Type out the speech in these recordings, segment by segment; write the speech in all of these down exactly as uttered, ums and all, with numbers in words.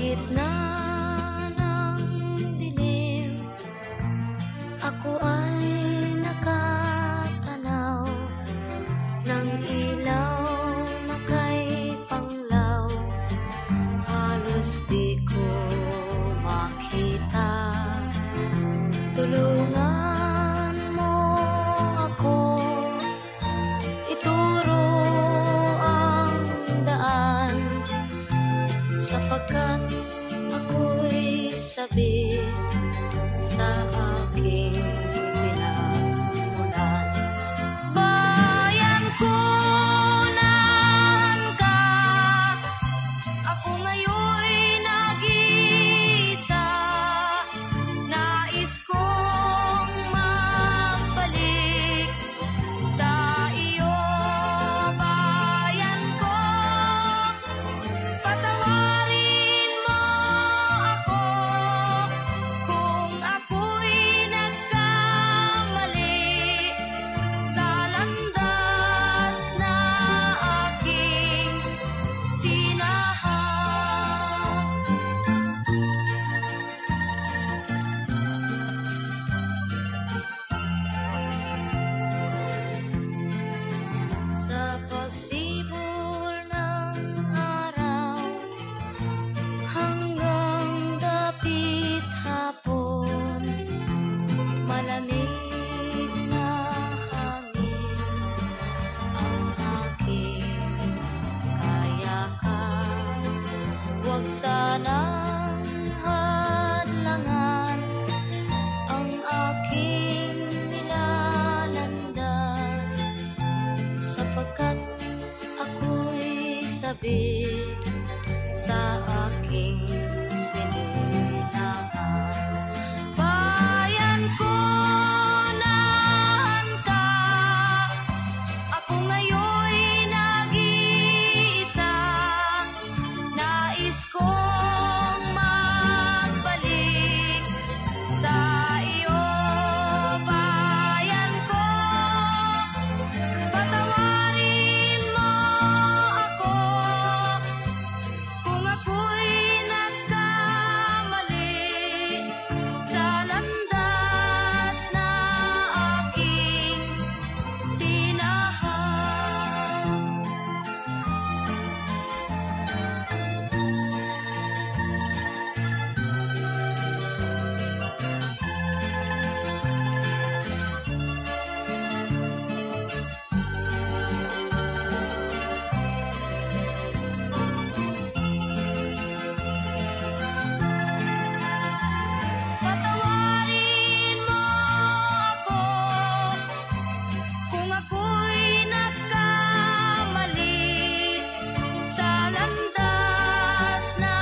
gitna ng dilim, ako ay nakatanaw ng ilaw na kay panglaw. Halos di ko makita. Tulungan mo ako, ituro ang daan, sapagkat ako'y sabi sa aking pinagmulan. Bayan ko, nahan ka, ako ngayon'y nag-iisa, nais ko pagsibol ng araw hanggang dapit hapon, malamig na hangin ang aking kayakap. Huwag sanang hadlangan ang aking nilalandas, sapagkat sabi sa aking sininangan. Bayan ko, nahan ka, ako ngayon'y nag-iisa, nais kong magbalik sa iyo. Bayan ko, patawarin mo ako kung ako'y nagkamali sa landas na aking tinahak. Patawarin mo ako kung ako'y nagkamali sa landas na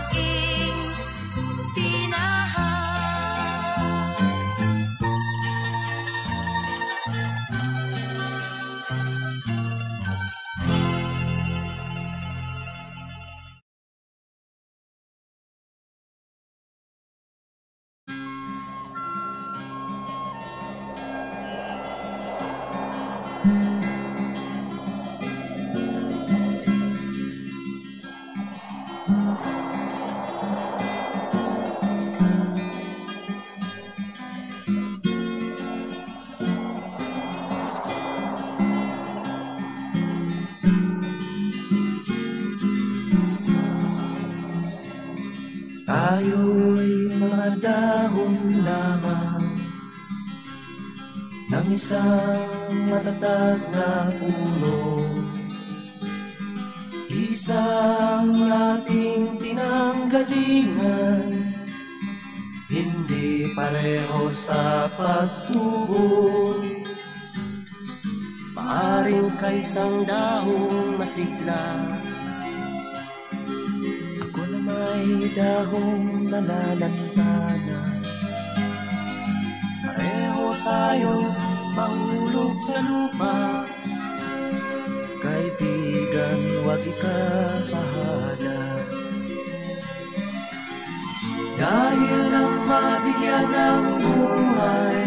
aking tinahak. Tayo'y mga dahon lamang ng isang matatag na puno, isang ating pinanggalingan, hindi pareho sa pagtubo. Maaring ka isang dahong masigla, may dahong nalalantana. Pareho tayong mahulog sa lupa, kaibigan, huwag ikabahala. Dahil nang mabigyan ng buhay,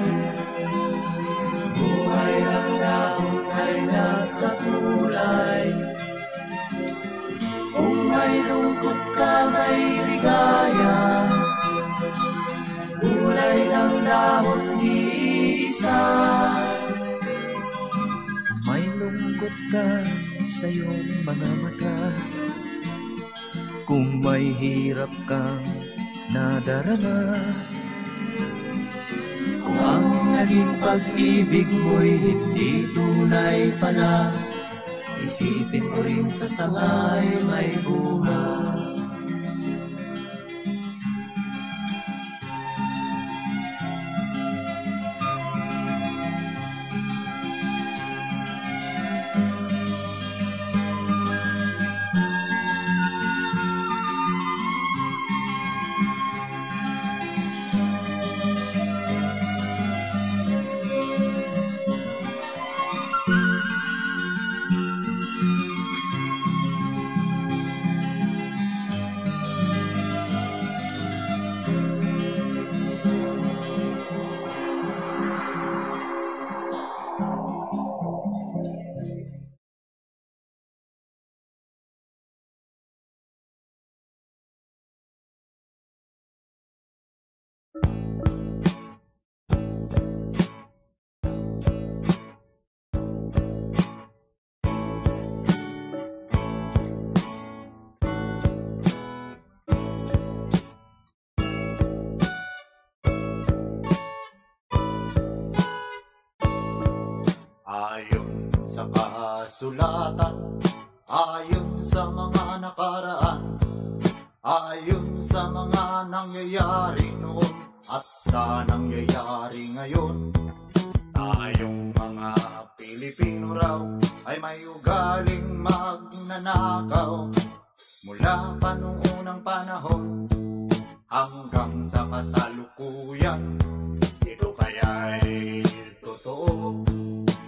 buhay ng dahon ay nagkakulay. Kung may lungkot ka, may panahon di-isa. May lungkot ka sa iyong mga mata. Kung may hirap kang nadarama, kung ang naging pag-ibig mo'y hindi tunay pala, isipin mo rin sa sangay may bunga. Ayon sa kasulatan, ayon sa mga nakaraan, ayon sa mga nangyayari noon at sa nangyayari ngayon, tayong mga Pilipino raw ay may ugaling magnanakaw. Mula pa noong unang panahon hanggang sa kasalukuyan, ito kaya'y totoo,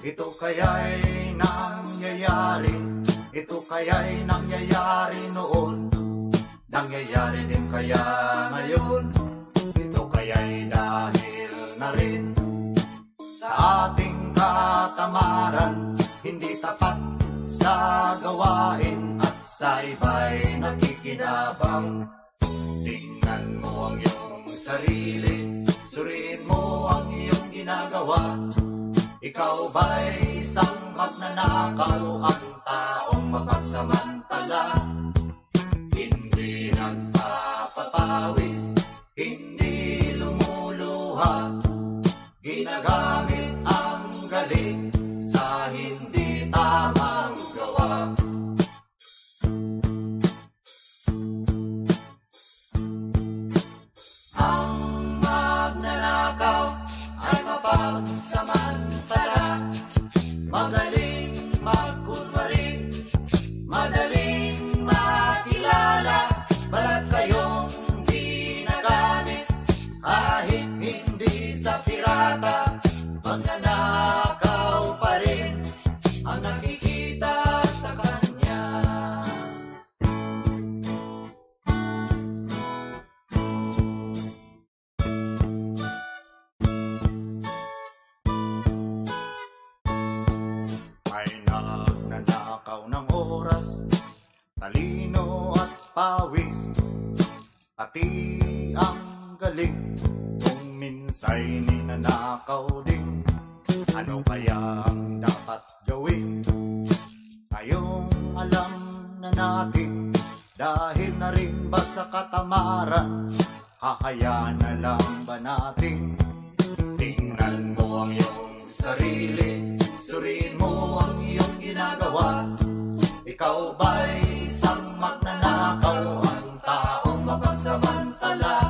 ito kaya'y nangyayari, ito kaya'y nangyayari noon, nangyayari din kaya ngayon, ito kaya'y dahil na rin sa ating katamaran, hindi tapat sa gawain at sa iba'y nakikinabang. Tingnan mo ang iyong sarili, suriin mo ang iyong ginagawa. Ikaw ba'y isang magnanakaw, ang taong mapagsamantala? Hindi nagpapapawis, hindi lumuluha, ginagamit ang galit sa hindi tamang gawa. Ang magnanakaw ay mapagsamantala, madaling magkunwari, madaling makilala, balat kayong ginagamit kahit hindi sa pirata, magnanakaw pa rin ang nakikita sa kanya. Talino at pawis, pati ang galing, kung minsa'y ninanakaw din. Ano kaya ang dapat gawin? Ngayong alam na natin, dahil na rin ba sa katamaran, hahayaan na lang ba natin? Tingnan mo ang iyong sarili, suriin mo ang iyong ginagawa. Ikaw ba'y isang magnanakaw, ang taong mapagsamantala?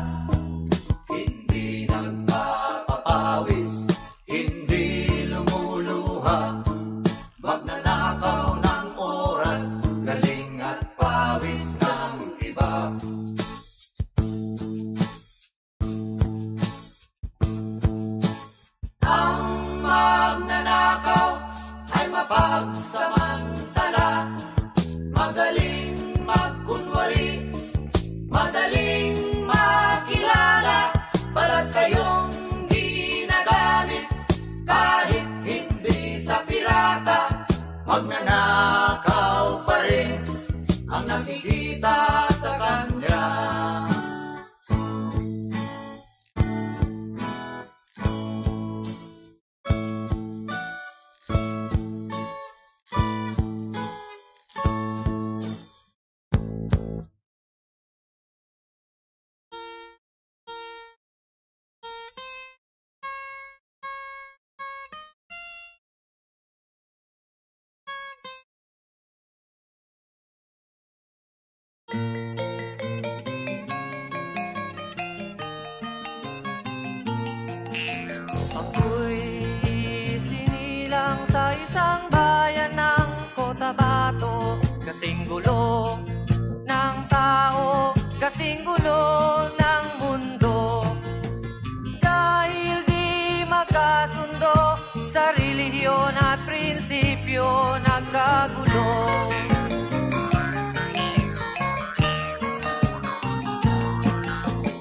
Hindi nagpapapawis, hindi lumuluha, magnanakaw ng oras, galing at pawis ng iba. Ang magnanakaw ay mapagsamantala, magaling magkunwari, Kasing gulo ng tao, kasing gulo ng mundo. Dahil di magkasundo sa relihiyon at prinsipyo, nagkagulo.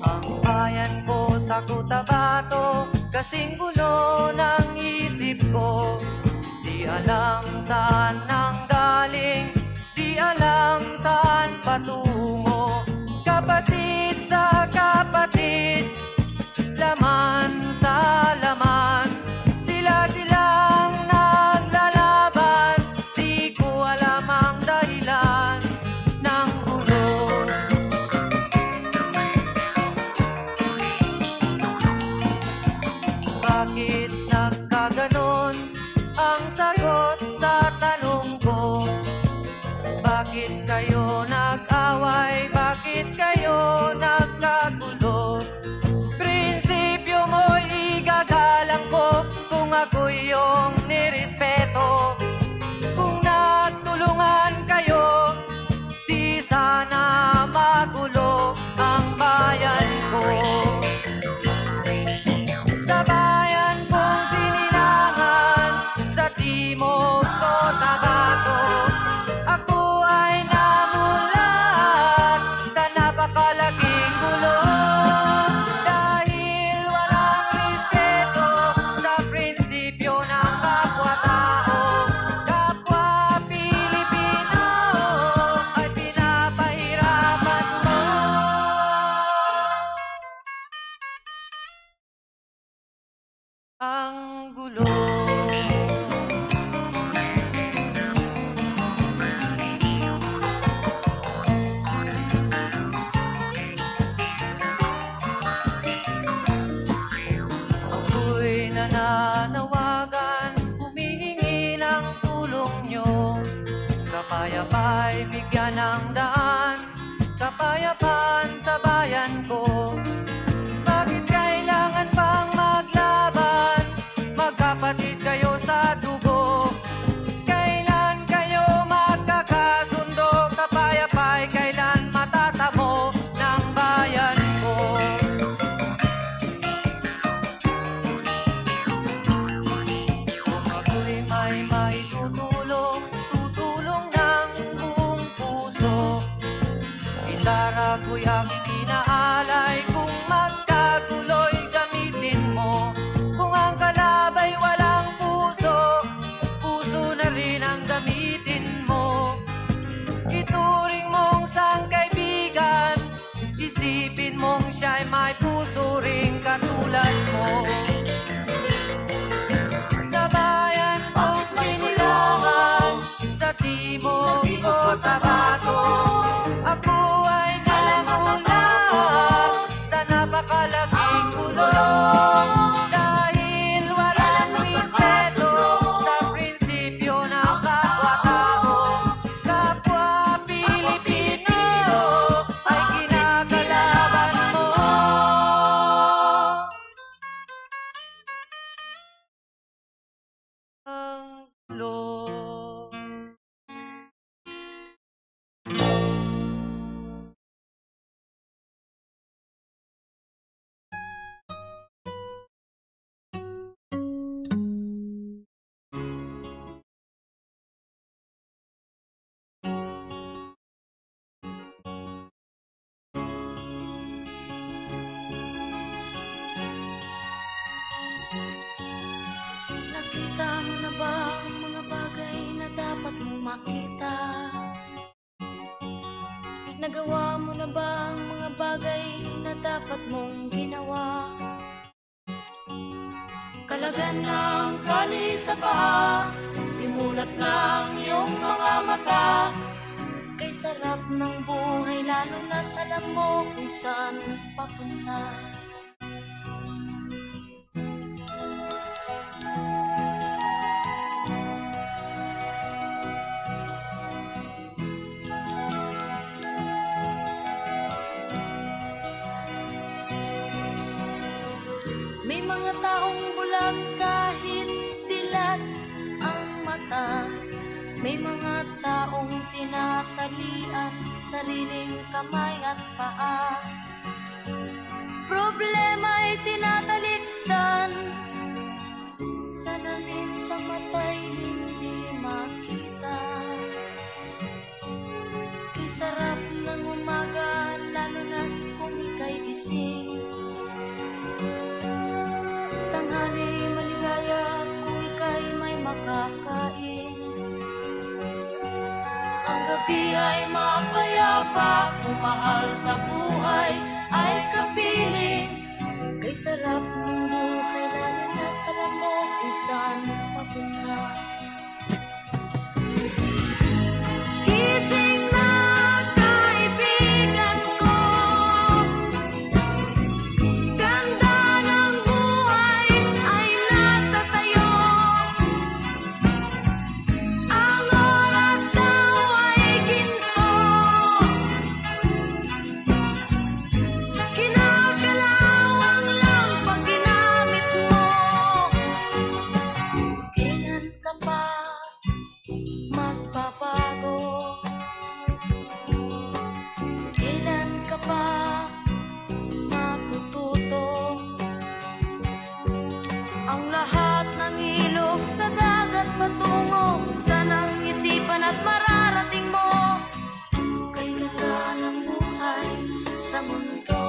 Ang bayan ko sa Cotabato, kasing gulo ng isip ko. Di alam saan ang galing, di alam saan patungo. Kapatid sa kapatid, laman sa laman, sila-silang naglalaban. Di ko alam ang dahilan ng gulo. Bakit nagkaganon? Ang sagot sa tanong ko, bakit kayo nag-away? Bakit kayo nagkagulo? Prinsipyo mo'y igagalang ko kung ako'y iyong nirespeto. Kung nagtulungan kayo, di sana magulo ang bayan ko. Sa bayan kong sininangan, sa timog ko Cotabato, ako ay namulat sa napakalaking gulo. Dahil walang respeto sa prinsipyo ng kapwa-tao. Kapwa Pilipino ay pinapahirapan mo. Ang gulo. Nanawagan, humihingi ng tulong nyo. Kapayapa'y bigyan ng daan, kapayapaan sa bayan ko. Bakit kailangan pang maglaban? Magkapatid kayo sa dugo. Kailan kayo magkakasundo? Kapayapa'y kailan matatamo ng bayan ko? Ako'y aking inaalay, kung magkatuloy gamitin mo. Kung ang kalabay walang puso, puso na rin ang gamitin mo. Ituring mong sangkaibigan, isipin mong siya'y may puso ring katulad mo. Sa bayan kong pinilangan, sa timog ko Cotabato, ako ay sa napakalaking gulo. Dahil walang respeto sa prinsipyo ng kapwa-tao. Kapwa Pilipino ay kinakalaban mo. Ang gulo. Nakita mo na ba ang mga bagay na dapat mong makita? Nagawa mo na ba ang mga bagay na dapat mong ginawa? Kalagan ng kali sa paa, limulat ng iyong mga mata. Kay sarap ng buhay lalo na't alam mo kung saan papunta. Taong bulag kahit dilat ang mata. May mga taong tinatalian, sariling kamay at paa. Problema'y tinatalikdan, salamin sa mata'y hindi makita. Kay sarap ng umaga, lalo na't kung ika'y gising. Tanghali maligaya kung ika'y may makakain. Ang gabi ay mapayapa, kumahal sa buhay ay kapiling. Kay sarap ng buhay, lalo na't alam mo kung saan papunta. Ising na kaibigan ko, ganda ng buhay ay nasa sayo. Ang oras daw ay ginto, kinakalawang lang pag ginamit mo. Kailan ka pa magpapago? Pa matututo ang lahat ng ilog sa dagat patungo sanang isipan at mararating mo. Kay ganda ng buhay sa mundo,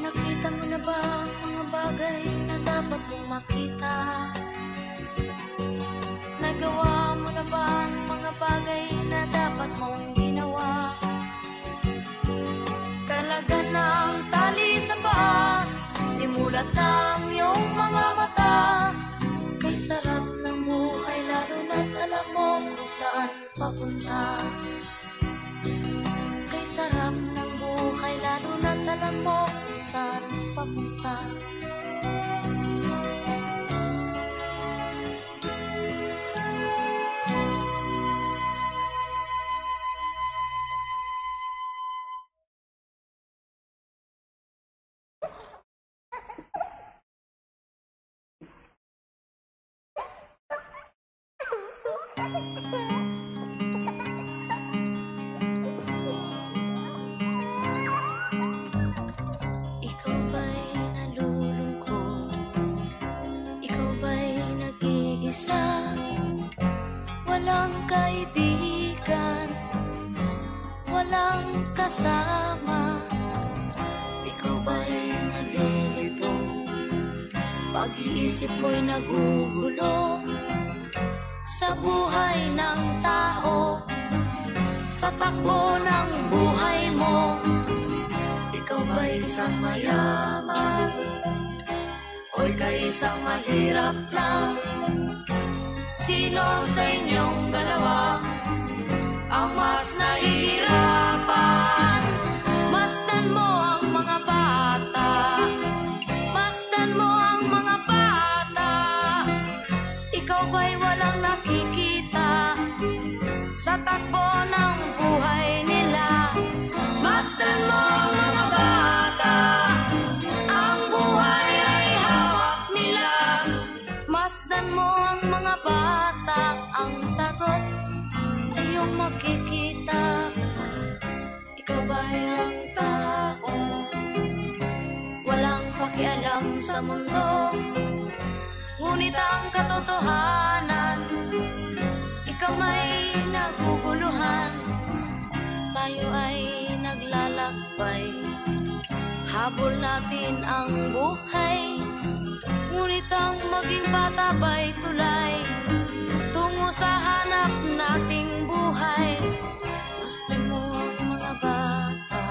nakita mo na ba ang mga bagay na dapat mong makita? Nagawa mo na ba ang mga bagay na dapat mong ginawa? Talaga na ang tali sa paa, limulat na ang iyong mga mata. Kay sarap ng buhay, lalo na't alam mo kung saan papunta. Kay sarap ng buhay, lalo na't alam mo kung saan papunta. Walang kaibigan, walang kasama. Ikaw ba'y nalilito? Pag-iisip mo'y nagugulo sa buhay ng tao, sa takbo ng buhay mo. Ikaw ba'y isang mayaman, o ika'y isang mahirap lang? Sino sa inyong dalawa ang mas nahirapan? Masdan mo ang mga bata, masdan mo ang mga bata. Ikaw ba'y walang nakikita sa takbo ng buhay nila? Masdan mo ang mga bata, ang buhay ay hawak nila. Masdan mo ang mga bata, ang sagot ay iyong makikita. Ikaw ba'y ang tao, walang pakialam sa mundo? Ngunit ang katotohanan, ikaw ay naguguluhan. Tayo ay naglalakbay, habol natin ang buhay. Ngunit ang maging bata ba'y tulay tungo sa hanap nating buhay? Masdan mo ang mga bata,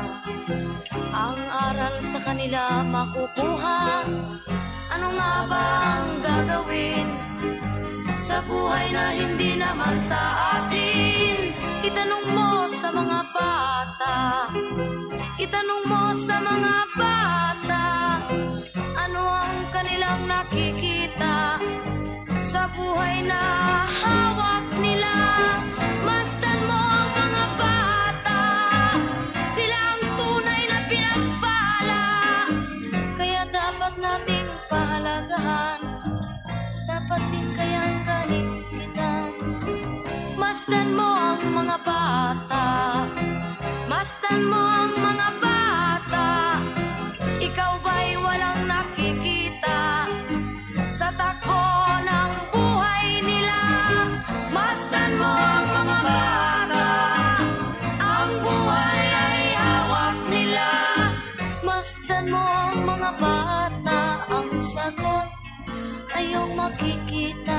ang aral sa kanila makukuha. Ano nga ba ang gagawin sa buhay na hindi naman sa atin? Itanong mo sa mga bata, itanong mo sa mga bata, ano ang kanilang nakikita sa buhay na hawak nila? Masdan mo ang mga bata, sila ang tunay na pinagpala. Kaya dapat nating pahalagahan, dapat din kayang paligpitan. Masdan mo ang mga bata, masdan mo ang mga bata. Ikaw ba'y walang nakikita sa takbo ng buhay nila? Masdan mo ang mga bata, ang buhay ay hawak nila. Masdan mo ang mga bata, ang sagot ay iyong makikita.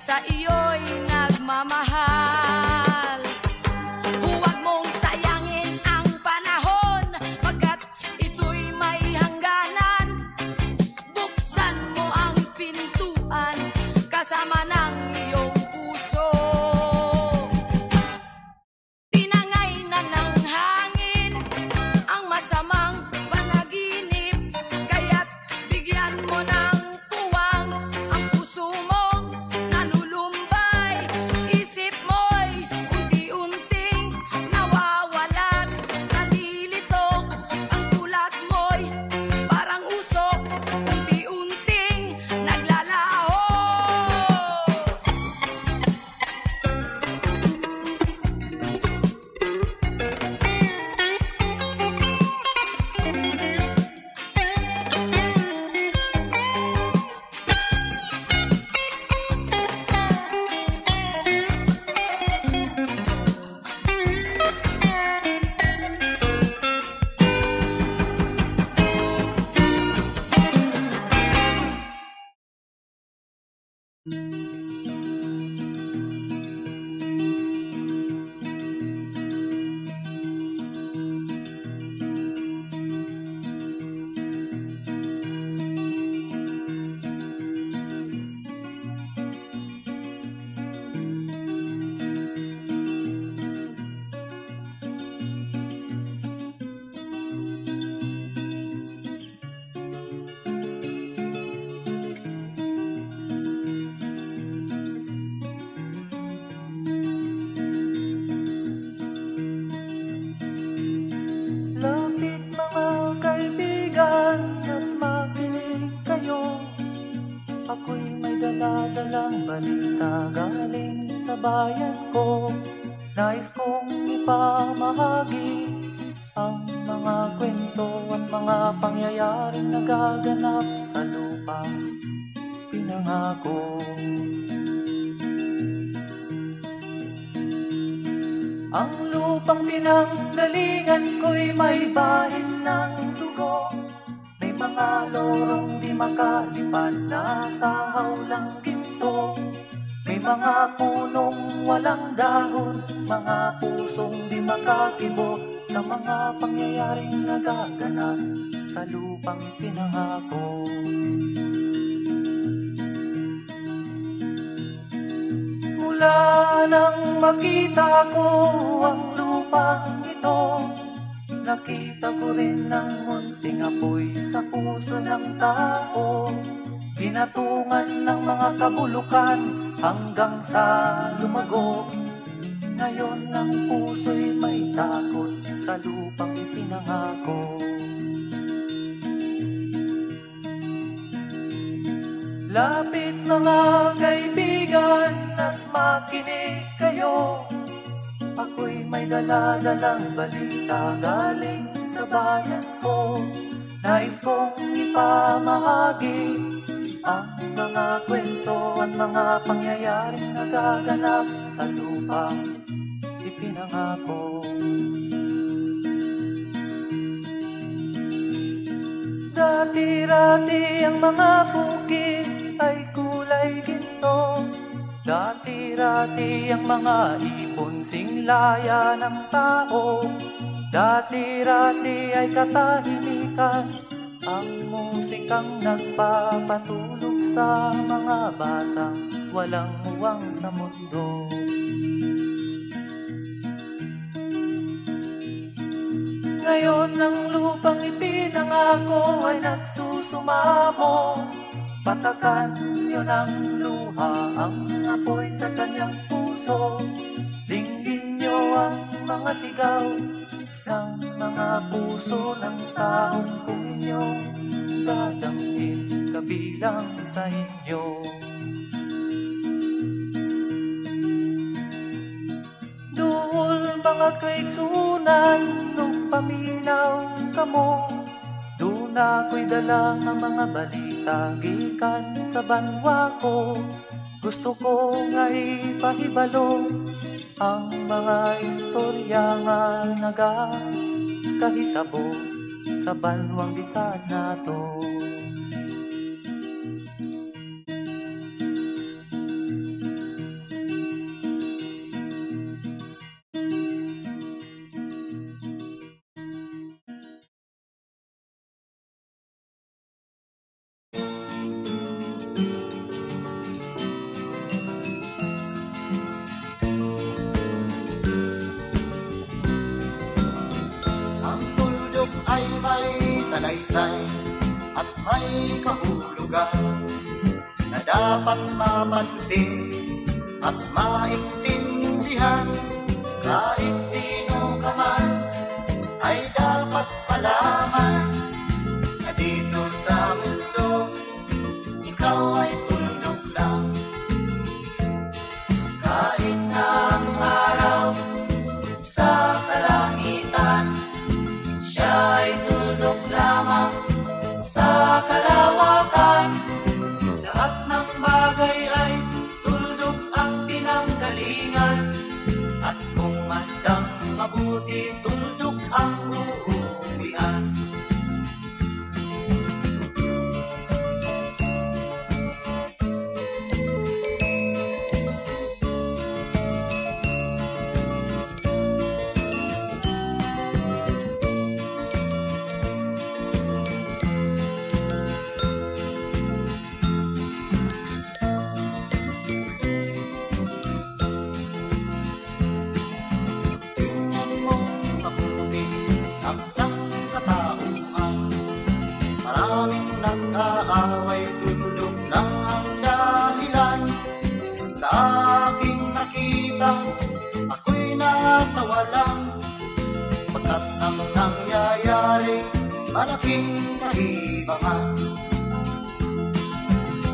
Sa iyo'y nagmamahal. Bayan ko, nais kong ipamahagi Ang mga kwento at mga pangyayaring nagaganap sa lupa pinangako. Ang lupang pinanggalingan ko'y may bahin ng dugo. May mga lorong di makalipad na sa hawlang ginto. May mga punong walang dahon, mga pusong di makakibo sa mga pangyayaring nagaganap sa lupang pinangako. Mula nang makita ko ang lupang ito, nakita ko rin ang munting apoy sa puso ng tao. Ginatungan ng mga kabulukan hanggang sa lumago. Ngayon ang puso'y may takot sa lupang ipinangako. Lapit mga kaibigan at makinig kayo. Ako'y may daladalang balita galing sa bayan ko. Nais kong ipamahagi ang mga kwento at mga pangyayaring nagaganap sa lupang ipinangako. Dati-dati ang mga bukid ay kulay ginto. Dati-dati ang mga ipon singlaya ng tao. Dati-dati ay katahimikan ang musikang nagpapatulog sa mga batang walang muwang sa mundo. Ngayon ang lupang ipinangako ay nagsusumamo. Patakan yun ang luha, ang apoy sa kanyang puso. Dinggin nyo ang mga sigaw ng mga puso ng taong kung inyong dadamhin kabilang sa inyo. Duol mga kaitsunan nung paminaw kamo. Doon ako'y dala ng mga balik tagikan sa banwa ko. Gusto ko nga ipahibalo ang mga istorya nga nagkahitabo sa banwang di sana to. Salaysay at may kahulugan na dapat mapansin at maintindihan. Kahit sino ka man ay dapat malaman na dito sa mundo ikaw ay tulog lang. Kahit na ang araw sa kalangitan siya ay tulog lamang sa kalawakan. Lahat ng bagay ay tuldok ang pinanggalingan. At kung masdang mabuti, tuldok ang uuwian. Nag-aaway tulog na ang dahilan. Sa aking nakita ako'y natawa lang. Pagkat ang nangyayari malaking kahibangan.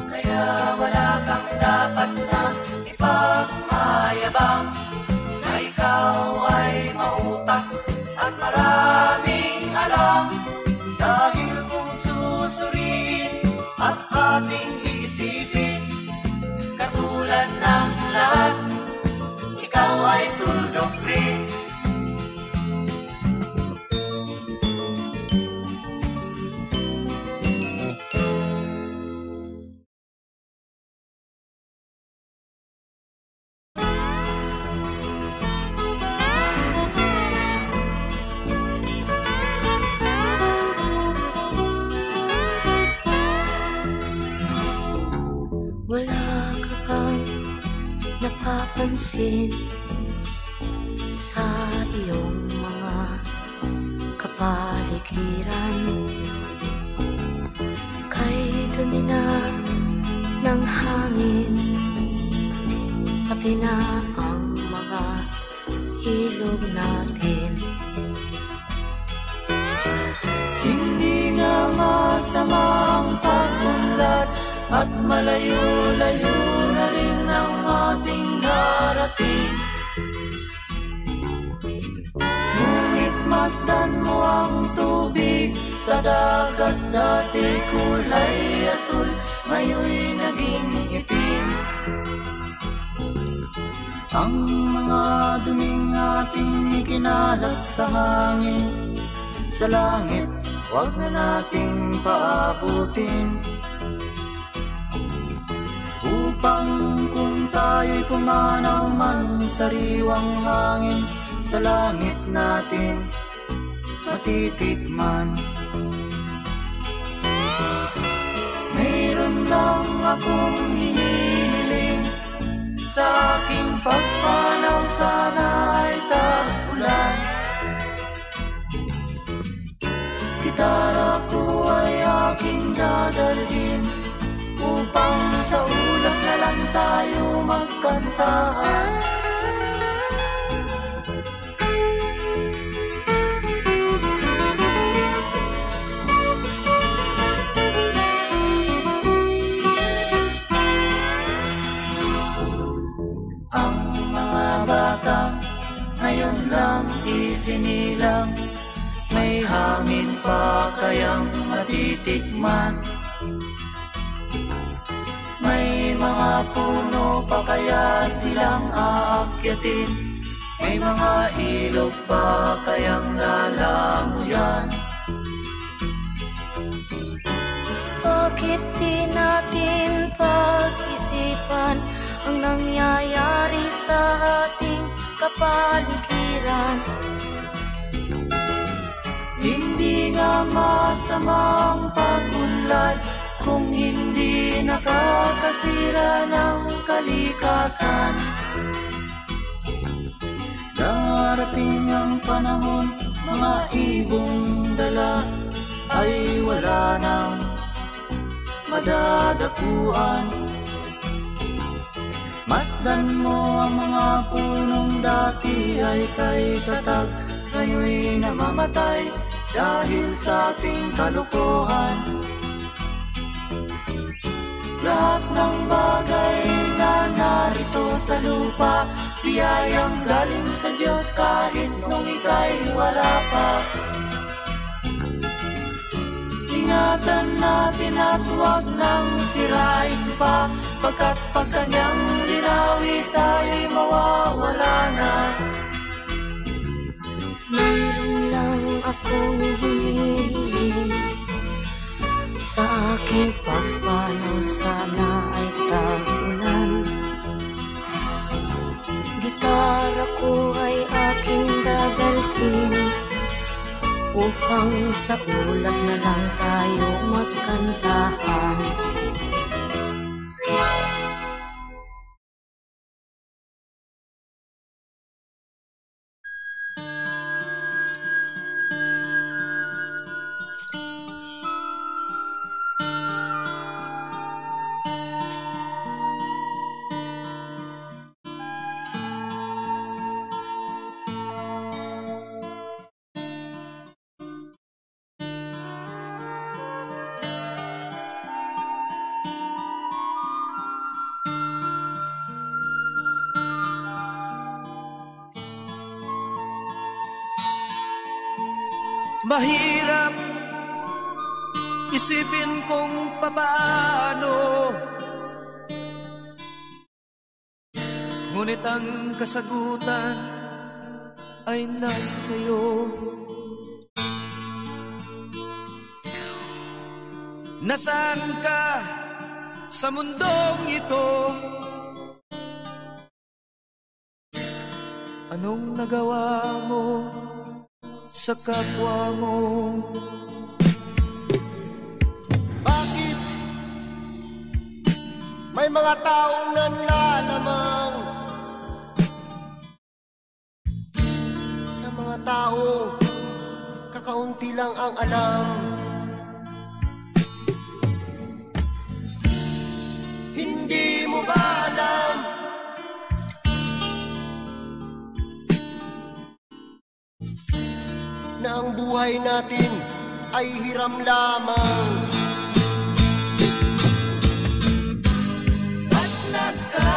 Kaya wala kang dapat na ipagmayabang na ikaw ay mautak at marami napapansin sa iyong mga kapaligiran. Kay dumi na ng hangin, pati na ang mga ilog natin. Hindi na masamang pagmulat at malayo-layo na rin ang ating narating. Ngunit masdan mo ang tubig sa dagat, dati kulay asul, ngayo'y naging itim. Ang mga duming ating ikinalat sa hangin, sa langit huwag na nating paabutin. Upang kung tayo'y pumanaw man sariwang hangin, sa langit natin matitikman. Mayroon lang akong hinihiling sa aking pagpanaw, sana ay tagulan. Gitara ko ay aking dadalhin upang sa ulan na lang tayo magkantaan. Ang mga bata ngayon lang isinilang, may hangin pa kayang matitikman. May mga puno pa kaya silang aakyatin, may mga ilog pa kayang lalamuyan. Bakit di natin pag-isipan ang nangyayari sa ating kapaligiran? Hindi nga masamang pag-unlad kung hindi nakakasira ng kalikasan. Darating ang panahon, mga ibong dala ay wala nang madadakuan. Masdan mo ang mga punong dati ay kay katag, ngayo'y namamatay dahil sa ating kalukuhan. Lahat ng bagay na narito sa lupa, biyayang galing sa Diyos kahit nung ika'y wala pa. Ingatan natin at huwag nang sirain pa, pagkat pag kanyang dinawi tayo'y mawawala na. Mayroon lang akong hinihiling sa aking pagpanaw, sana ay tagulan. Gitara ko ay aking dadalhin upang sa ulap na lang tayo magkantaan. Mahirap isipin kung papaano, ngunit ang kasagutan ay nasa sa'yo. Nasaan ka sa mundong ito? Anong nagawa mo sa kapwa mo? Bakit may mga taong nanlalamang mga taong kakaunti lang ang alam. Hindi mo ba alam? Na ang buhay natin ay hiram lamang. At nagka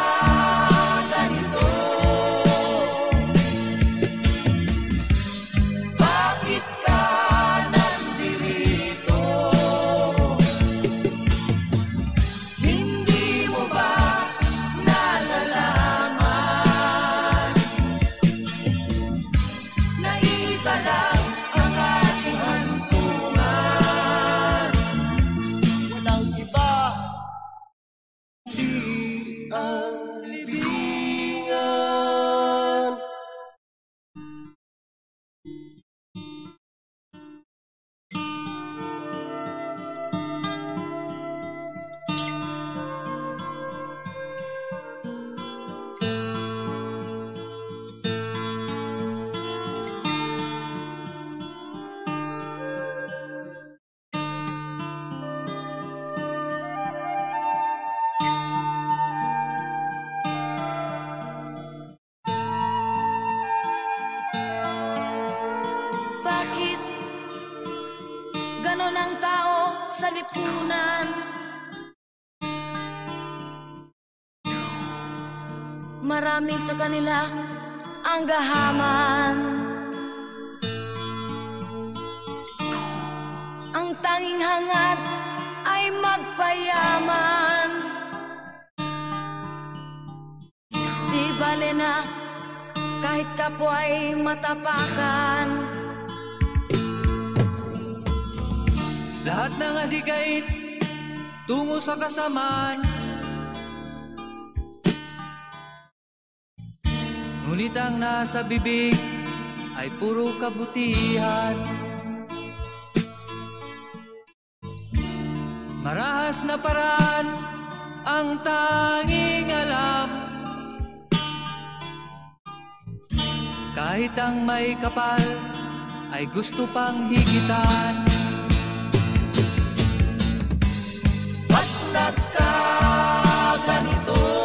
marami sa kanila ang gahaman. Ang tanging hangat ay magpayaman. Di bale na kahit kapwa'y matapakan. Lahat ng adikain tungo sa kasamaan. Ngunit ang nasa bibig ay puro kabutihan. Marahas na paraan ang tanging alam. Kahit ang may kapal ay gusto pang higitan. Mas nagkaganito.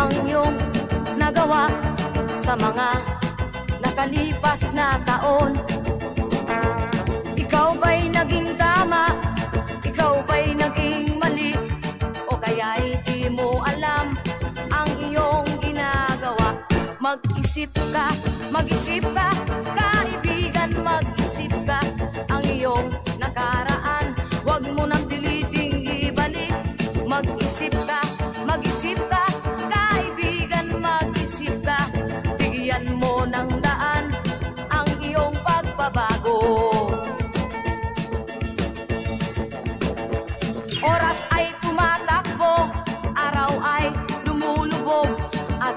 Ang iyong nagawa sa mga nakalipas na taon. Ikaw ba'y naging tama? Ikaw ba'y naging mali? O kaya'y di mo alam ang iyong ginagawa? Mag-isip ka, mag-isip ka, kaibigan, mag-isip ka. Ang iyong nakaraan, huwag mo nang piliting ibalik. Mag-isip ka, mag-isip ka, ng daan ang iyong pagbabago. Oras ay tumatakbo, araw ay lumulubog, at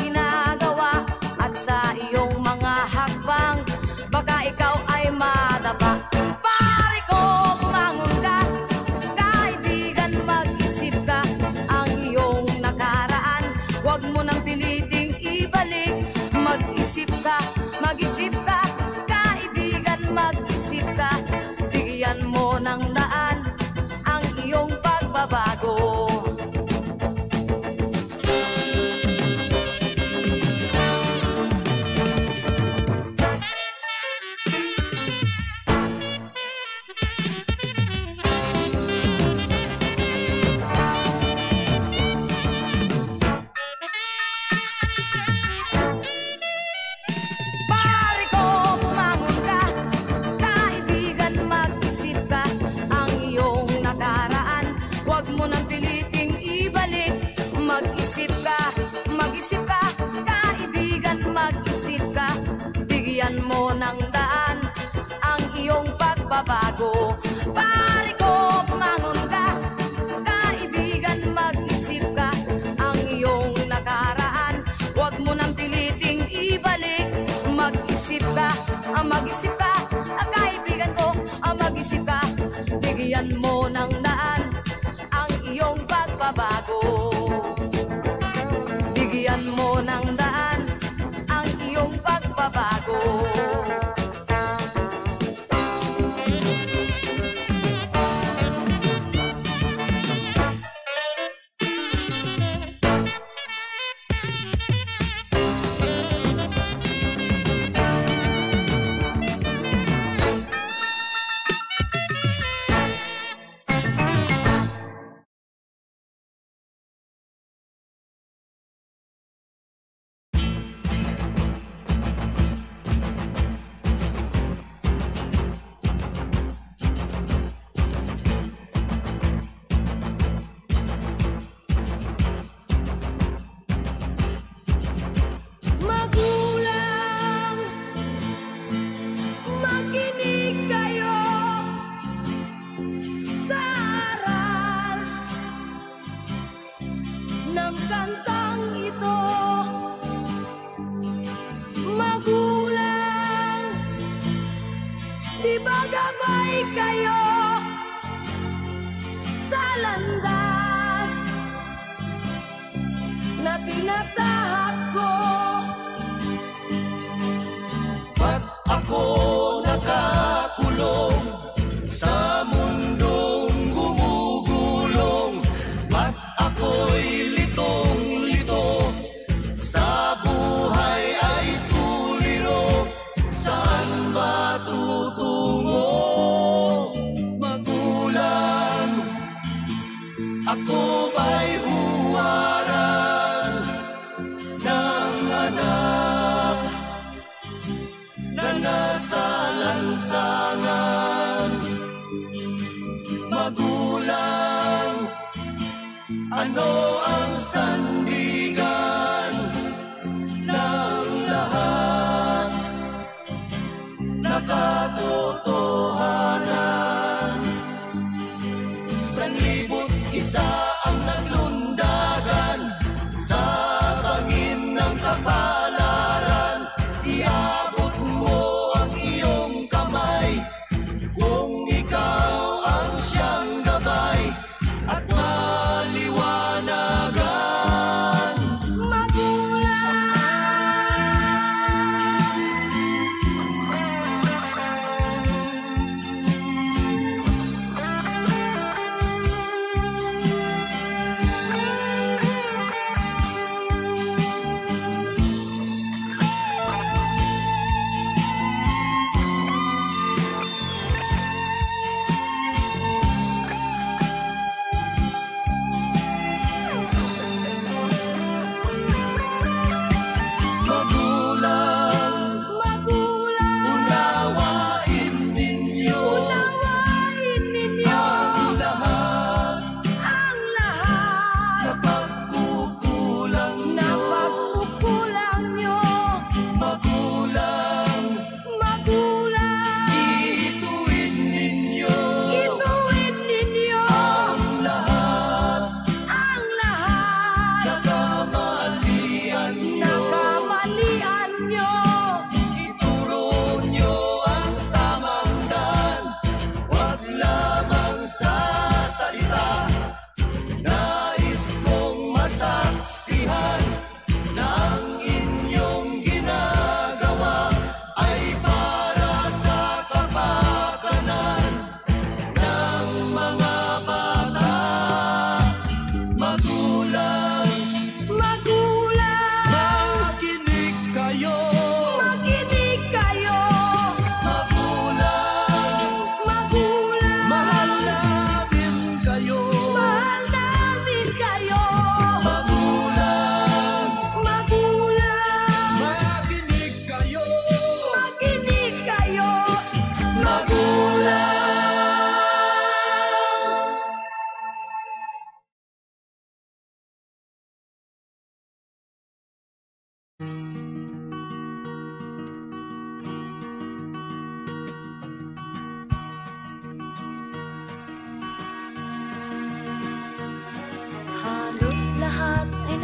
ginagawa at sa iyong mga hakbang, baka ikaw ay madapa. Pare ko, mababago. Pare ko bumangon ka, kaibigan, mag-isip ka. Ang iyong nakaraan, huwag mo nang tiliting ibalik. Mag-isip ka, ang mag-isip ka, ang kaibigan ko, ang mag-isip ka. Bigyan mo ng daan ang iyong pagbabago. Bigyan mo ng daan ang iyong pagbabago.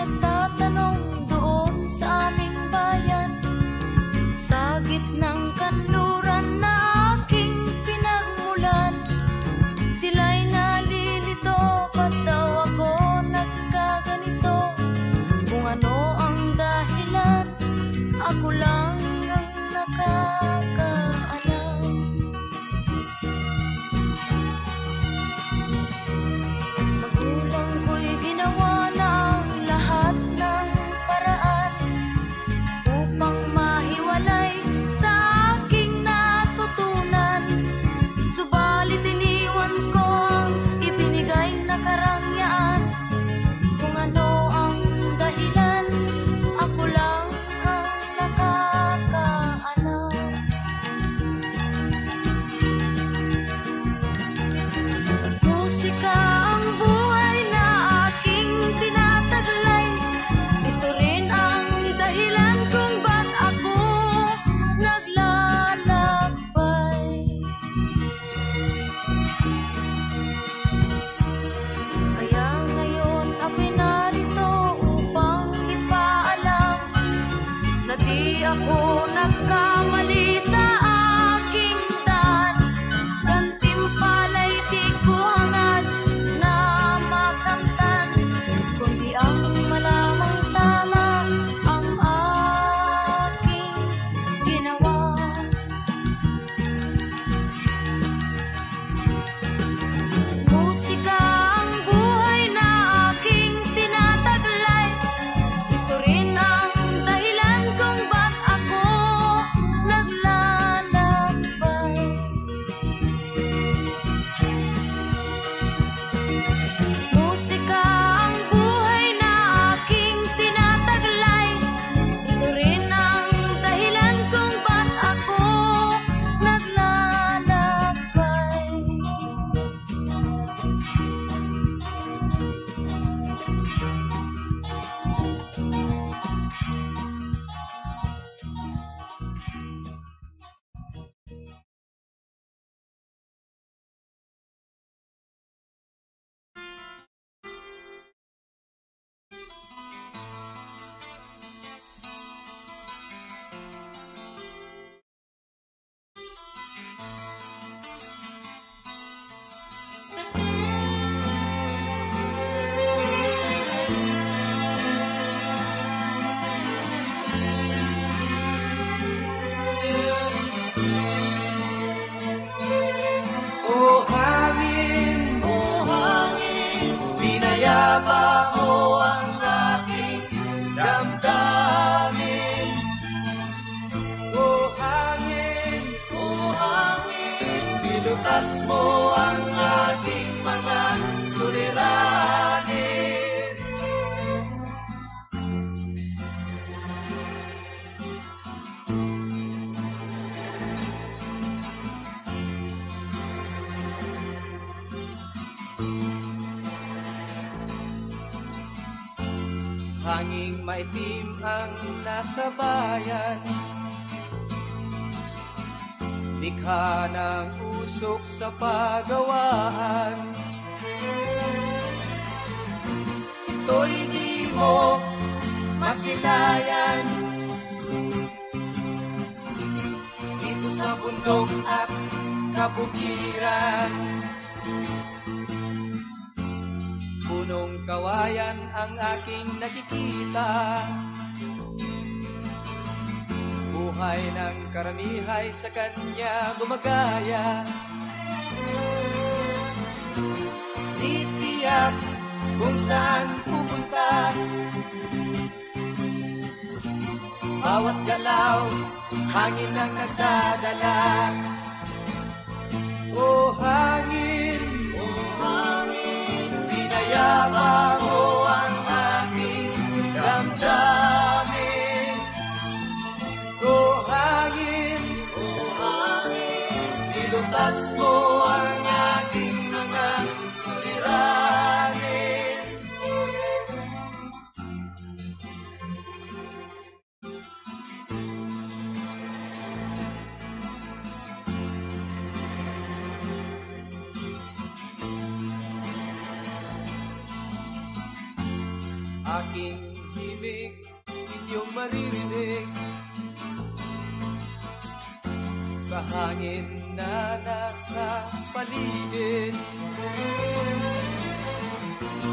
nagtatanong doon sa aming bayan, sa gitnang kanluran na aking pinagmulan. Sila'y nalilito, ba't daw ako nagkaganito? Kung ano ang dahilan, ako lang ang nakakaalam. Ako nagkamali sa aking daan, gantimpala'y di ko hangad na makamtan, kundi ang malamang tama ang aking ginawa. Musika ang buhay na aking tinataglay, ito rin ang hanging maitim ang nasa bayan, likha ng usok sa pagawaan. Ito'y di mo masilayan dito sa bundok at kabukiran. Punong kawayan ang aking nakikita, buhay ng karamihay sa kanya gumagaya. Titiyak kung saan pupunta, bawat galaw hangin ang nagdadala. O hangin, o hangin, pinayapa mo ang aking damdamin. O hangin, o hangin, nilutas mo ang aking mga suliranin. Aking tahimik, inyong maririnig sa hangin na nasa paligid.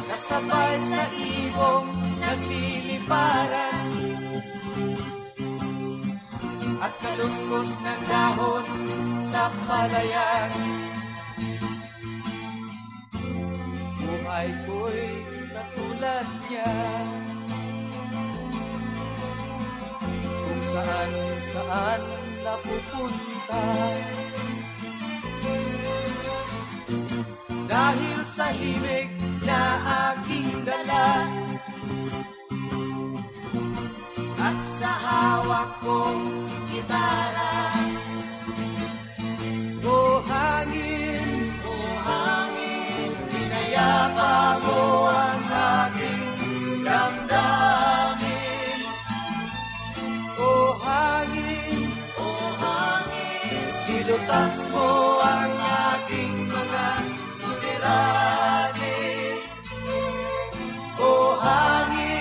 Nasabay sa ibong nagliliparan at kaluskos ng dahon sa palayan. Buhay ko'y katulad niya, kung saan saan napupunta. Dahil sa himig na aking dala at sa hawak kong gitara. O hangin, o hangin, pinayapa mo ang aking damdamin. O hangin, o hangin, nilutas mo ang aking mga suliranin. O hangin,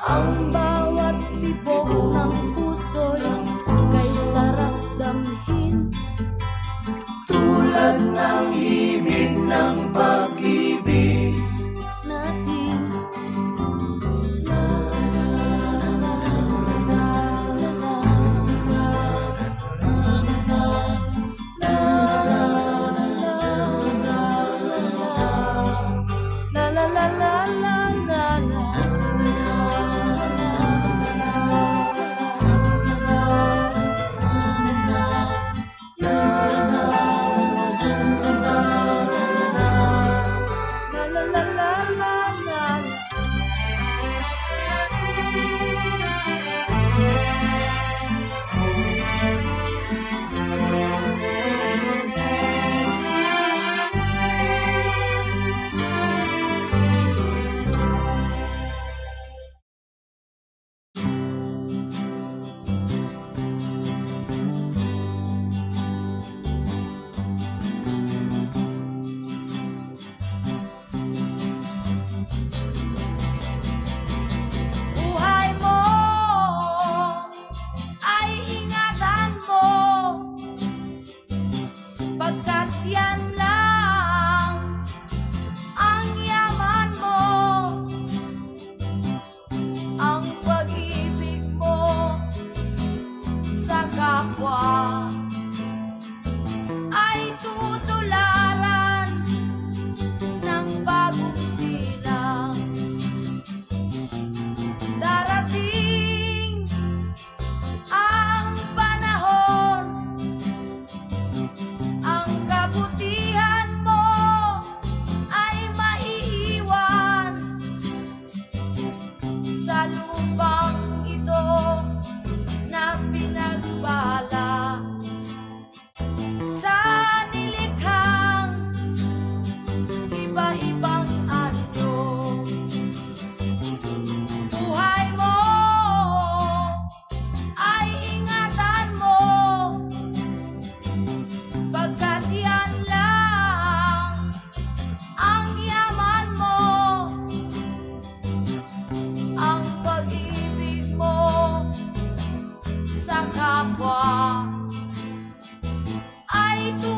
ang bawat tibok ng puso'y kay sarap. sa kapwa ay tutularan ng bagong silang darating ang panahon, ang kabutihan mo ay maiiwan sa lupang ito na pinagbala sa nilikhang iba-ibang anyo. Buhay mo ay ingatan mo, pagkat yan lang ang yaman mo, ang pag-ibig mo sa kapwa ay